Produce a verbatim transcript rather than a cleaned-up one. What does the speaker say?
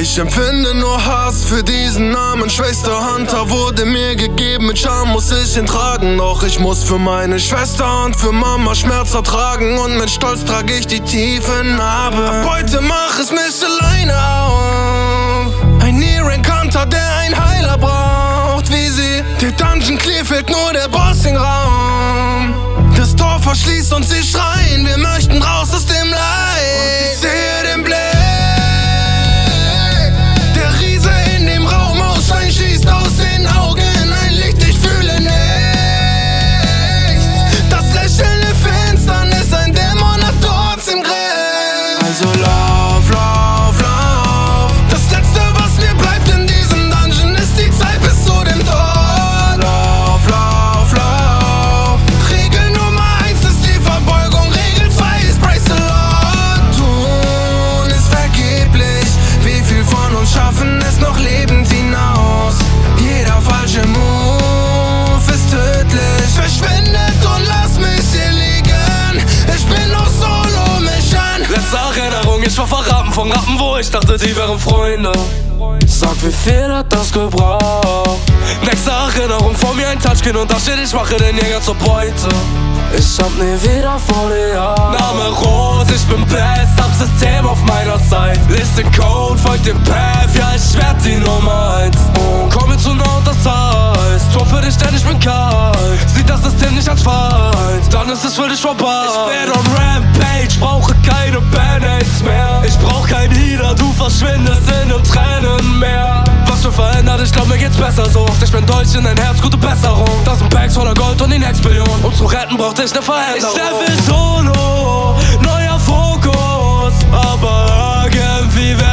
Ich empfinde nur Hass für diesen Namen. Schwester Hunter wurde mir gegeben, mit Scham muss ich ihn tragen. Doch ich muss für meine Schwester und für Mama Schmerz ertragen. Und mit Stolz trage ich die tiefe Narbe. Ab heute mach es mich alleine auf. Ein Nierenkanter, der ein Heiler braucht, wie sie. Der Dungeon Clear, fehlt nur der Bossing-Raum. Das Tor verschließt und sie schreien, wir möchten raus aus dem Leid. Und ich sehe den Blick. Von Rappen, wo ich dachte, die wären Freunde. Sag, wie viel hat das gebraucht? Nächste Erinnerung, vor mir ein Touchscreen und da steht, ich mache den Jäger zur Beute. Ich hab nie wieder vor dir Angst. Name rot, ich bin best, hab System auf meiner Seite. Lies den Code, folgt dem Path, ja, ich werd die Nummer eins. Oh, komm mir zu nah und das heißt, Tor für dich, denn ich bin kalt. Sieht das System nicht als Feind, dann ist es für dich vorbei. Ich bin on Rampage, brauche keine Band-Aids mehr. Ich brauch kein Lieder, du verschwindest in einem Tränenmeer. Was für verändert, ich glaub, mir geht's besser so. Ich bin deutsch in dein Herz, gute Besserung. Das sind Bags voller Gold und die Next Billion. Um zu retten, braucht ich ne Veränderung. Ich steffe solo, neuer Fokus, aber irgendwie